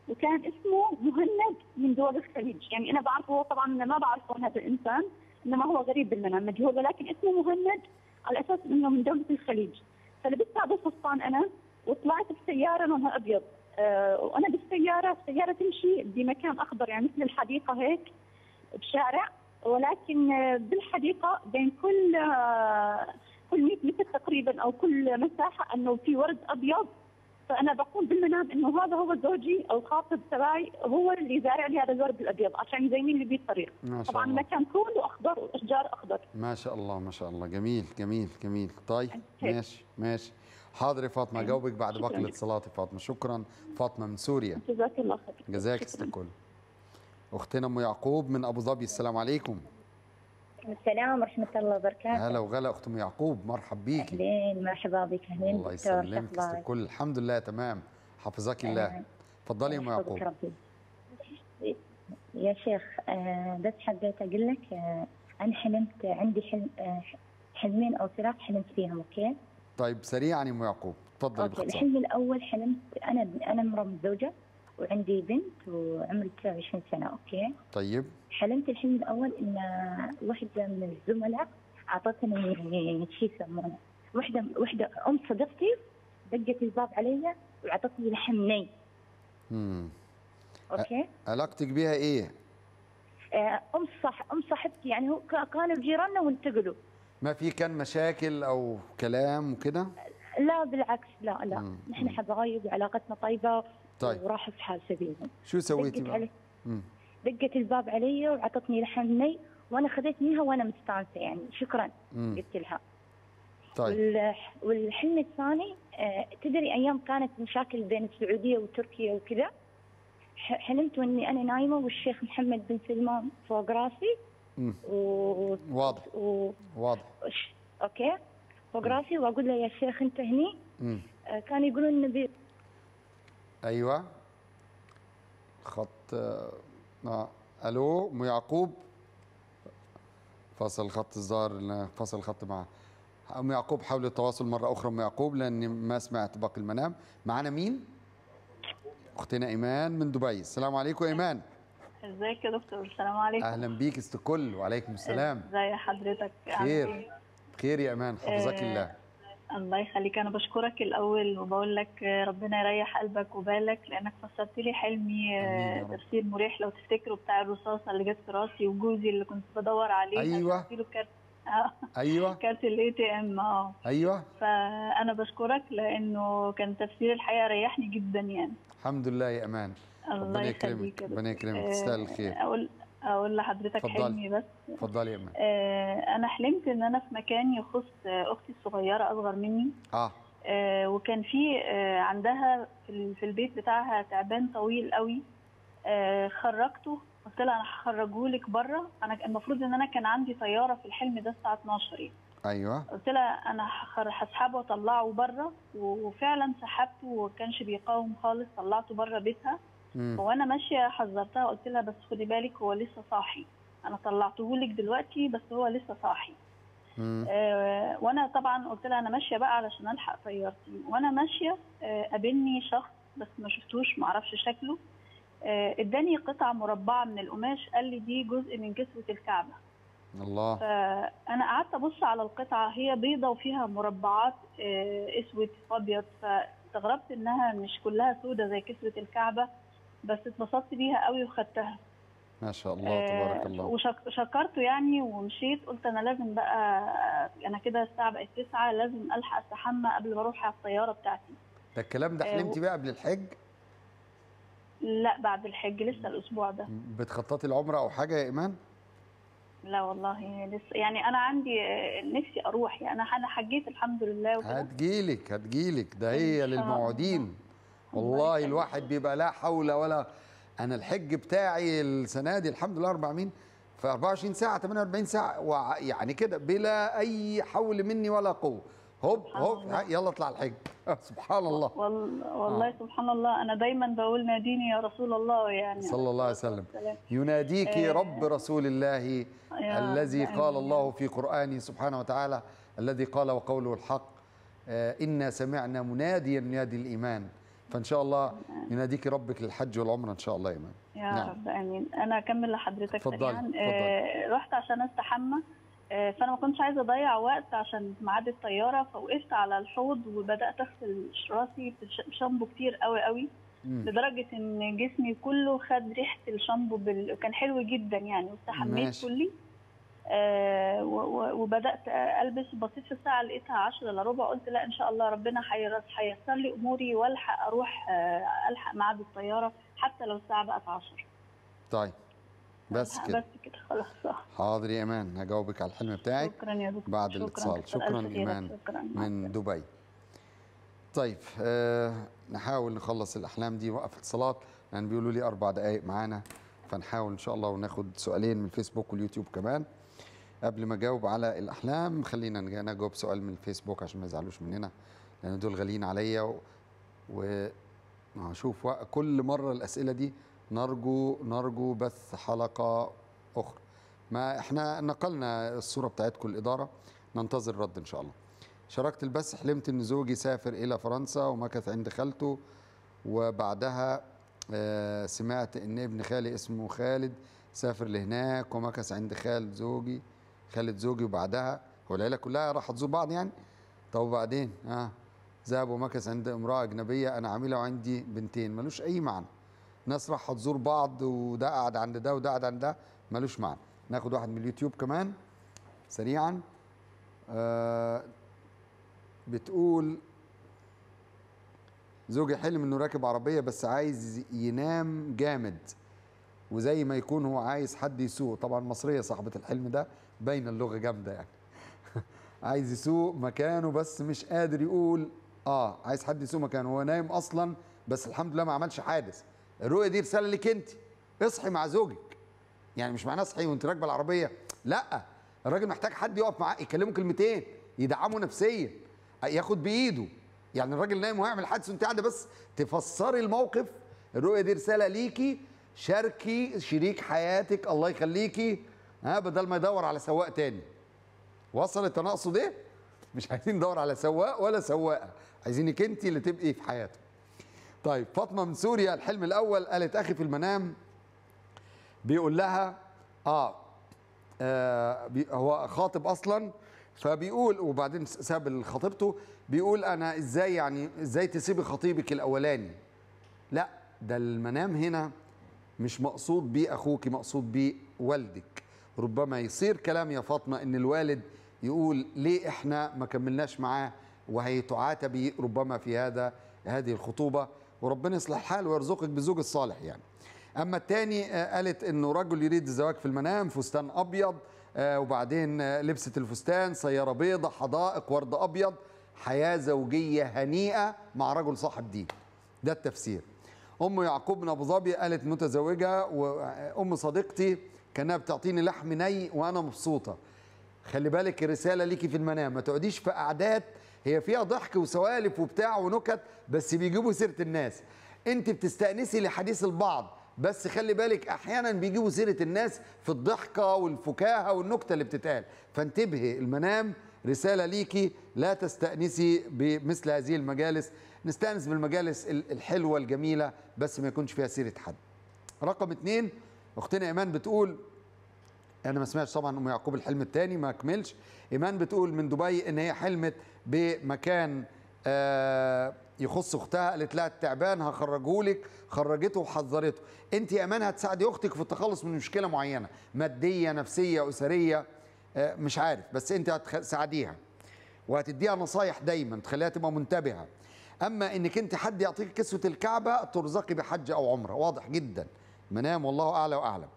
وكان اسمه مهند من دول الخليج، يعني انا بعرفه طبعا، انا ما بعرفه هذا الانسان، انما هو غريب بالمنام مجهول، ولكن اسمه مهند على اساس انه من دولة الخليج. فلبست هذا الفستان انا وطلعت بسياره لونها ابيض، أه وانا بالسياره، السياره تمشي بمكان اخضر يعني مثل الحديقه هيك بشارع، ولكن بالحديقه بين كل أه كل مية متر تقريبا او كل مساحه انه في ورد ابيض، فانا بقوم بالمنام انه هذا هو زوجي او خاطب تبعي، هو اللي زارع لي هذا الورد الابيض عشان يزين لي بيه الطريق. طبعا المكان كله اخضر واشجار اخضر. ما شاء الله ما شاء الله، جميل جميل جميل. طيب ماشي ماشي، حاضر يا فاطمه، جاوبك بعد باقي الاتصالات يا فاطمه. شكرا فاطمه من سوريا، جزاك الله خير. جزاك استكل. اختنا ام يعقوب من ابو ظبي، السلام عليكم. السلام ورحمة الله وبركاته. هلا وغلا أخت أم يعقوب، مرحب بيكي. أهلين، مرحبا بك. أهلين الله يسلمك الكل، الحمد لله تمام، حفظك الله. تفضلي يا أم يعقوب. يا شيخ بس حبيت أقول لك أنا حلمت، عندي حلم حلمين أو ثلاث حلمت فيهم، أوكي؟ طيب سريعا يا أم يعقوب تفضلي باختصار. الحلم الأول حلمت أنا أنا امرأة متزوجة وعندي بنت وعمري تسعة وعشرين سنة، أوكي؟ طيب. حلمت الحلم الأول إن وحدة من الزملاء أعطتني شو يسمونه، وحدة وحدة أم صديقتي دقت الباب علي وأعطتني لحم ني. امم أوكي؟ علاقتك بيها إيه؟ أم صح أم صاحبتي يعني، هو كانوا جيراننا وانتقلوا. ما في كان مشاكل أو كلام وكده؟ لا بالعكس، لا لا، مم. نحن حبايب وعلاقتنا طيبة. طيب. وراح في حال سبيلهم. شو سويتي بقى؟ دقت الباب علي وعطتني لحم ني وانا خذيت منها وانا مستانسه يعني، شكرا قلت لها. طيب. والحلم الثاني آه تدري ايام كانت مشاكل بين السعوديه وتركيا وكذا، حلمت اني انا نايمه والشيخ محمد بن سلمان فوق راسي. امم و... واضح و... واضح اوكي فوق راسي، واقول له يا شيخ انت هني. امم آه كان يقولون النبي. ايوه خط آه. الو ام يعقوب، فصل خط الظاهر، فصل خط مع ام يعقوب. حاول التواصل مره اخرى ام يعقوب لاني ما سمعت باقي المنام. معانا مين؟ اختنا ايمان من دبي، السلام عليكم ايمان. ازيك يا دكتور؟ السلام عليكم. اهلا بيك است كل. وعليكم السلام. ازي حضرتك؟ خير خير يا ايمان، حفظك أه الله. الله يخليك، أنا بشكرك الأول وبقول لك ربنا يريح قلبك وبالك، لأنك فسرت لي حلمي تفسير مريح لو تفتكره، بتاع الرصاصة اللي جت في راسي وجوزي اللي كنت بدور عليه. أيوه كارت... أيوه كارت الإي تي إم. أه أيوه. فأنا بشكرك لأنه كان تفسير الحقيقة ريحني جدا يعني. الحمد لله يا أمان، ربنا يكرمك ربنا يكرمك، تستاهل الخير. أقول أقول لحضرتك حلمي بس. اتفضلي يا أمان. آه أنا حلمت إن أنا في مكان يخص أختي الصغيرة أصغر مني. آه. آه وكان في آه عندها في البيت بتاعها تعبان طويل قوي. آه خرجته، قلت لها أنا هخرجه لك بره، أنا المفروض إن أنا كان عندي طيارة في الحلم ده الساعة اتناشر يعني. أيوه. قلت لها أنا هسحبه وأطلعه بره، وفعلا سحبته وما كانش بيقاوم خالص، طلعته بره بيتها. وانا ماشيه حذرتها وقلت لها بس خدي بالك هو لسه صاحي، انا طلعته لك دلوقتي بس هو لسه صاحي. آه وانا طبعا قلت لها انا ماشيه بقى علشان الحق طيارتي، وانا ماشيه آه قابلني شخص بس ما شفتوش ما اعرفش شكله، آه اداني قطعه مربعه من القماش، قال لي دي جزء من كسوه الكعبه. الله. فأنا قعدت أبص على القطعة، هي بيضة وفيها مربعات أسود أبيض، فاستغربت إنها مش كلها سودة زي كسرة الكعبة، بس اتبسطت بيها قوي وخدتها. ما شاء الله تبارك الله. وشكرته يعني ومشيت، قلت أنا لازم بقى، أنا كده الساعة بقت تسعة، لازم ألحق أستحمى قبل ما أروح على الطيارة بتاعتي. ده الكلام ده حلمتي بقى قبل الحج؟ لا بعد الحج، لسه الأسبوع ده. بتخططي العمرة أو حاجة يا إيمان؟ لا والله لسه، يعني أنا عندي نفسي أروح، يعني أنا حجيت الحمد لله وكده. هتجيلك هتجيلك، ده هي للموعودين والله. الواحد بيبقى لا حول ولا، أنا الحج بتاعي السنة دي الحمد لله أربعة وعشرين في أربعة وعشرين ساعة ثمانية وأربعين ساعة يعني كده، بلا أي حول مني ولا قوة، هوب هوب يلا اطلع الحج. سبحان الله والله, والله آه. سبحان الله. أنا دايما بقول ناديني يا رسول الله، يعني صلى الله عليه وسلم. يناديك آه. رب رسول الله الذي قال الله في قرآنه سبحانه وتعالى، الذي قال وقوله الحق، آه إنا سمعنا مناديا ينادي الإيمان. فإن شاء الله يناديك ربك للحج والعمرة إن شاء الله يا إيمان. يا نعم. رب آمين. أنا أكمل لحضرتك طبعا. آه رحت عشان أستحمى، فأنا ما كنتش عايزة أضيع وقت عشان ميعاد الطيارة، فوقفت على الحوض وبدأت أغسل راسي بشامبو كتير قوي قوي، لدرجة إن جسمي كله خد ريحة الشامبو بال... كان حلو جدا يعني، واستحميت كلي آه و... و... وبدأت ألبس. بصيت في الساعة لقيتها عشرة إلا ربع، قلت لا إن شاء الله ربنا هييسر لي أموري وألحق أروح آه ألحق ميعاد الطيارة حتى لو الساعة بقت عشرة. طيب بس كده بس كده خلاص. حاضر يا إيمان، هجاوبك على الحلم بتاعك. شكرا يا دكتور بعد الاتصال. شكرا إيمان من دبي. طيب آه نحاول نخلص الأحلام دي، وقف اتصالات لأن يعني بيقولوا لي أربع دقايق معانا، فنحاول إن شاء الله وناخد سؤالين من الفيسبوك واليوتيوب كمان. قبل ما أجاوب على الأحلام خلينا نجاوب سؤال من الفيسبوك عشان ما يزعلوش مننا، لأن دول غاليين عليا، وهشوف و... كل مرة الأسئلة دي نرجو نرجو بث حلقة أخرى. ما إحنا نقلنا الصورة بتاعتكم الإدارة، ننتظر رد إن شاء الله. شاركت البث، حلمت إن زوجي سافر إلى فرنسا ومكث عند خالته، وبعدها سمعت إن ابن خالي اسمه خالد سافر لهناك ومكث عند خال زوجي خالد زوجي وبعدها هو العيلة كلها راحت تزور بعض يعني. طب وبعدين آه ذهب ومكث عند امرأة أجنبية أنا عاملة وعندي بنتين. ملوش أي معنى، ناس راح هتزور بعض، وده قعد عند ده وده قعد عند ده، ملوش معنى. ناخد واحد من اليوتيوب كمان سريعا. آه بتقول زوجي حلم انه راكب عربيه بس عايز ينام جامد، وزي ما يكون هو عايز حد يسوق. طبعا مصريه صاحبه الحلم ده، باينه اللغه جامده يعني. عايز يسوق مكانه بس مش قادر يقول اه، عايز حد يسوق مكانه، هو نايم اصلا بس الحمد لله ما عملش حادث. الرؤية دي رسالة ليك انت، اصحي مع زوجك، يعني مش معناه اصحي وانت راكبه العربية، لا الراجل محتاج حد يقف معاه يكلمه كلمتين، يدعمه نفسيا، ياخد بايده، يعني الراجل نايم وهيعمل حادث وانت قاعده بس تفسري الموقف. الرؤية دي رسالة ليكي، شاركي شريك حياتك الله يخليكي، ها بدل ما يدور على سواق تاني. وصلت؟ انا اقصد ايه؟ مش عايزين ندور على سواق ولا سواقة، عايزينك انت اللي تبقي في حياته. طيب فاطمة من سوريا، الحلم الأول قالت أخي في المنام بيقول لها آه, آه بي هو خاطب أصلا، فبيقول وبعدين ساب خطيبته، بيقول أنا إزاي يعني إزاي تسيبي خطيبك الأولاني؟ لا ده المنام هنا مش مقصود بيه أخوك، مقصود بيه والدك. ربما يصير كلام يا فاطمة إن الوالد يقول ليه إحنا ما كملناش معاه، وهيتعاتب بيه ربما في هذا هذه الخطوبة، وربنا يصلح الحال ويرزقك بالزوج الصالح يعني. أما الثاني قالت إنه رجل يريد الزواج في المنام، فستان أبيض وبعدين لبست الفستان، سيارة بيضة، حدائق، ورد أبيض، حياة زوجية هنيئة مع رجل صاحب دين. ده التفسير. أم يعقوب من أبو ظبي قالت متزوجة وأم صديقتي كأنها بتعطيني لحم ني وأنا مبسوطة. خلي بالك الرسالة ليكي في المنام، ما تقعديش في قعدات هي فيها ضحك وسوالف وبتاع ونكت بس بيجيبوا سيرة الناس، انت بتستأنسي لحديث البعض، بس خلي بالك احيانا بيجيبوا سيرة الناس في الضحكة والفكاهة والنكتة اللي بتتقال، فانتبهي. المنام رسالة ليكي، لا تستأنسي بمثل هذه المجالس، نستأنس بالمجالس الحلوة الجميلة بس ما يكونش فيها سيرة حد. رقم اتنين، اختنا ايمان بتقول انا ما سمعتش طبعا ام يعقوب الحلم الثاني ما كملش. ايمان بتقول من دبي ان هي حلمت بمكان آه يخص اختها، قالت لها التعبان هخرجهولك، خرجته وحذرته. انت يا امان هتساعدي اختك في التخلص من مشكله معينه، ماديه نفسيه اسريه آه مش عارف، بس انت هتساعديها وهتديها نصايح دايما تخليها تبقى منتبهه. اما انك انت حد يعطيك كسوه الكعبه ترزقي بحج او عمره، واضح جدا منام والله اعلى واعلم.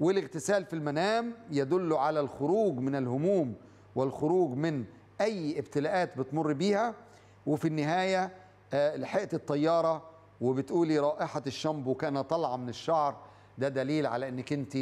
والاغتسال في المنام يدل على الخروج من الهموم والخروج من اي ابتلاءات بتمر بيها. وفي النهايه لحقت الطياره وبتقولي رائحه الشامبو كان طالعه من الشعر، ده دليل على انك انت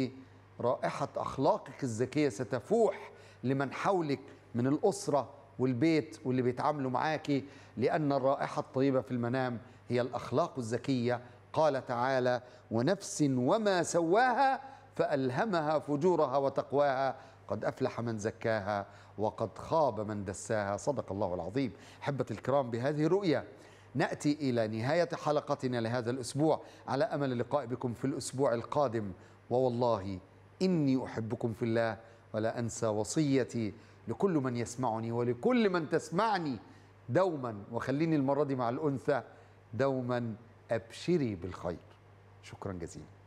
رائحه اخلاقك الذكيه ستفوح لمن حولك من الاسره والبيت واللي بيتعاملوا معاكي، لان الرائحه الطيبه في المنام هي الاخلاق الذكيه. قال تعالى ونفس وما سواها فألهمها فجورها وتقواها قد أفلح من زكاها وقد خاب من دساها. صدق الله العظيم. أحبة الكرام، بهذه الرؤية نأتي إلى نهاية حلقتنا لهذا الأسبوع، على أمل اللقاء بكم في الأسبوع القادم. ووالله إني أحبكم في الله، ولا أنسى وصيتي لكل من يسمعني ولكل من تسمعني دوما، وخليني المرة دي مع الأنثى، دوما أبشري بالخير. شكرا جزيلا.